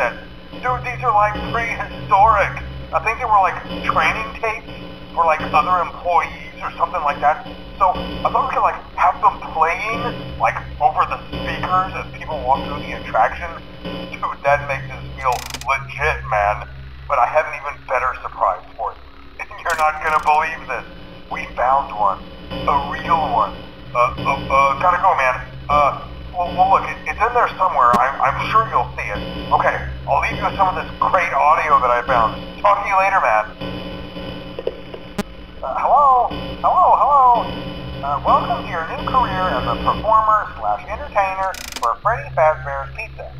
that. Dude, these are like prehistoric. I think they were like training tapes for like other employees or something like that. So I thought we could like have them playing like over the speakers as people walk through the attraction. Dude, that makes us feel legit, man. But I have an even better surprise for you. You're not gonna believe this. We found one. A real one. Gotta go, man. Well, look, it's in there somewhere. I'm sure you'll see it. Okay, I'll leave you with some of this great audio that I found. Talk to you later, man. Hello. Welcome to your new career as a performer/entertainer for Freddy Fazbear's Pizza.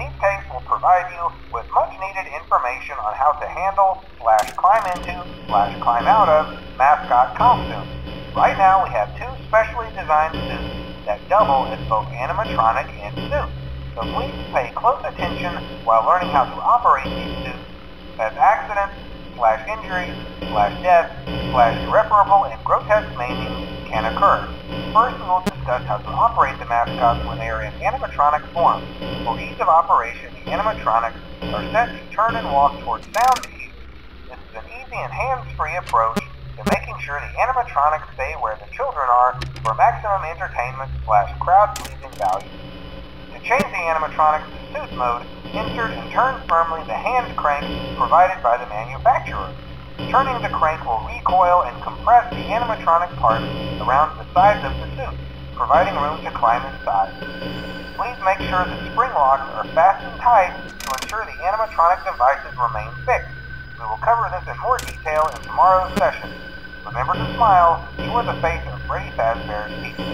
These tapes will provide you with much-needed information on how to handle/climb into/climb out of mascot costumes. Right now, we have two specially designed suits that double as both animatronic and suits, so please pay close attention while learning how to operate these suits, as accidents/injuries/death/irreparable and grotesque maiming can occur. First, we will discuss how to operate the mascots when they are in animatronic form. For ease of operation, the animatronics are set to turn and walk towards sound cues. This is an easy and hands-free approach to making sure the animatronics stay where the children are for maximum entertainment/crowd-pleasing value. To change the animatronics to suit mode, insert and turn firmly the hand crank provided by the manufacturer. Turning the crank will recoil and compress the animatronic part around the sides of the suit, providing room to climb inside. Please make sure the spring locks are fastened tight to ensure the animatronic devices remain fixed. We will cover this in more detail in tomorrow's session. Remember to smile, you are the face of Freddy Fazbear's Pizza.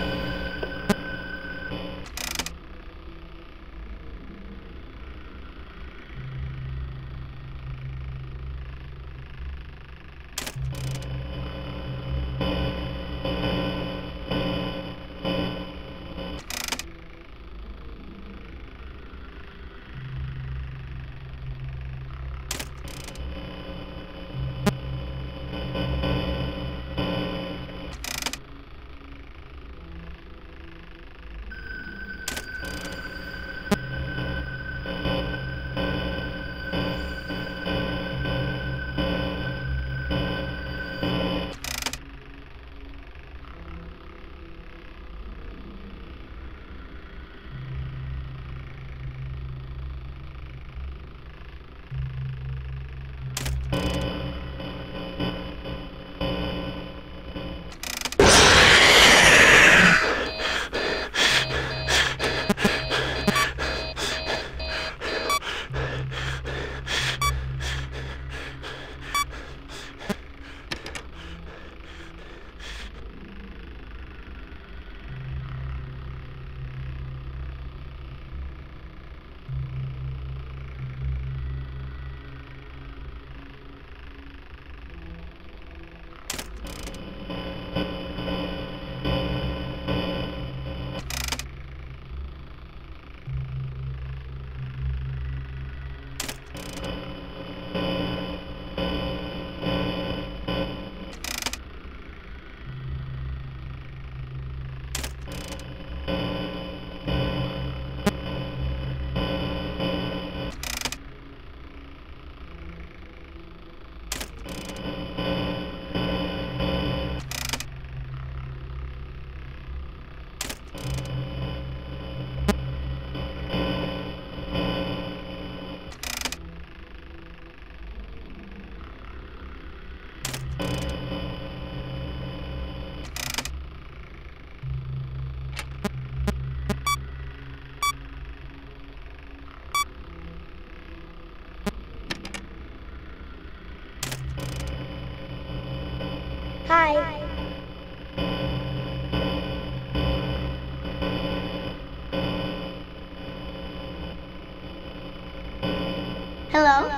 Hello?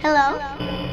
Hello? Hello?